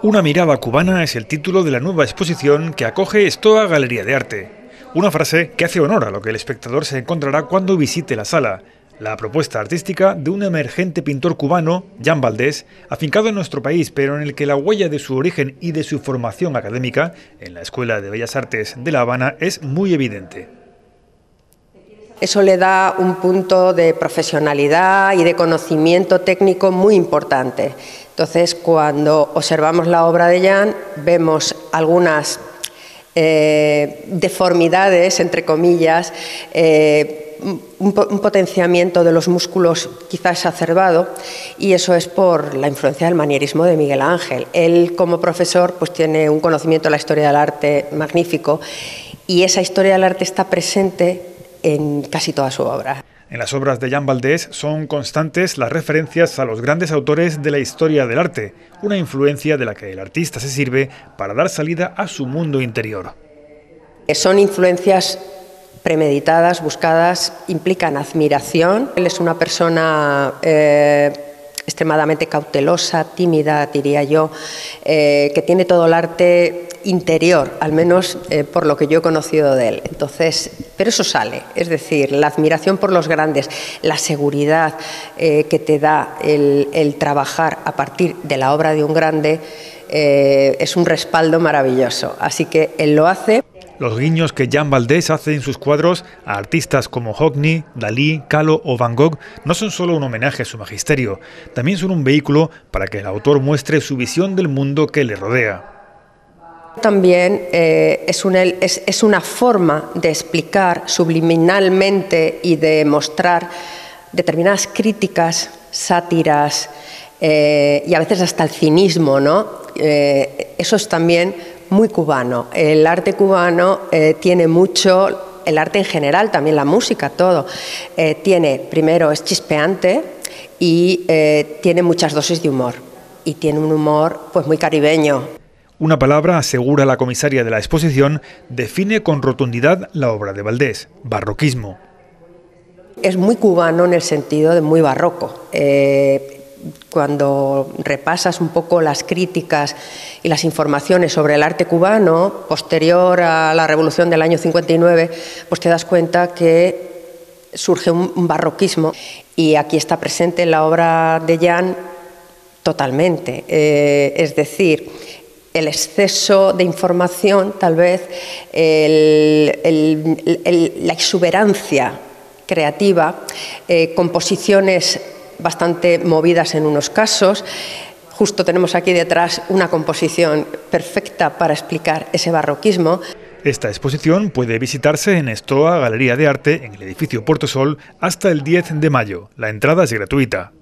Una mirada cubana es el título de la nueva exposición que acoge Stoa Galería de Arte. Una frase que hace honor a lo que el espectador se encontrará cuando visite la sala. La propuesta artística de un emergente pintor cubano, Yan Valdés, afincado en nuestro país, pero en el que la huella de su origen y de su formación académica en la Escuela de Bellas Artes de La Habana es muy evidente. Eso le da un punto de profesionalidad y de conocimiento técnico muy importante. Entonces, cuando observamos la obra de Yan, vemos algunas deformidades, entre comillas, un potenciamiento de los músculos quizás exacerbado, y eso es por la influencia del manierismo de Miguel Ángel. Él, como profesor, pues tiene un conocimiento de la historia del arte magnífico, y esa historia del arte está presente en casi toda su obra. En las obras de Yan Valdés son constantes las referencias a los grandes autores de la historia del arte, una influencia de la que el artista se sirve para dar salida a su mundo interior. Son influencias premeditadas, buscadas, implican admiración. Él es una persona extremadamente cautelosa, tímida, diría yo, que tiene todo el arte interior, al menos por lo que yo he conocido de él. Entonces, pero eso sale, es decir, la admiración por los grandes, la seguridad que te da el trabajar a partir de la obra de un grande, es un respaldo maravilloso, así que él lo hace. Los guiños que Yan Valdés hace en sus cuadros a artistas como Hockney, Dalí, Kahlo o Van Gogh no son solo un homenaje a su magisterio, también son un vehículo para que el autor muestre su visión del mundo que le rodea. También es una forma de explicar subliminalmente y de mostrar determinadas críticas, sátiras y a veces hasta el cinismo, ¿no? Eso es también muy cubano. El arte cubano tiene mucho, el arte en general, también la música, todo. Primero es chispeante y tiene muchas dosis de humor. Y tiene un humor pues muy caribeño. Una palabra, asegura la comisaria de la exposición, define con rotundidad la obra de Valdés: barroquismo. Es muy cubano en el sentido de muy barroco. Cuando repasas un poco las críticas y las informaciones sobre el arte cubano, posterior a la revolución del año 59, pues te das cuenta que surge un barroquismo, y aquí está presente en la obra de Yan totalmente. Es decir, el exceso de información, tal vez, la exuberancia creativa, composiciones bastante movidas en unos casos. Justo tenemos aquí detrás una composición perfecta para explicar ese barroquismo. Esta exposición puede visitarse en Stoa Galería de Arte, en el edificio Portosol, hasta el 10 de mayo. La entrada es gratuita.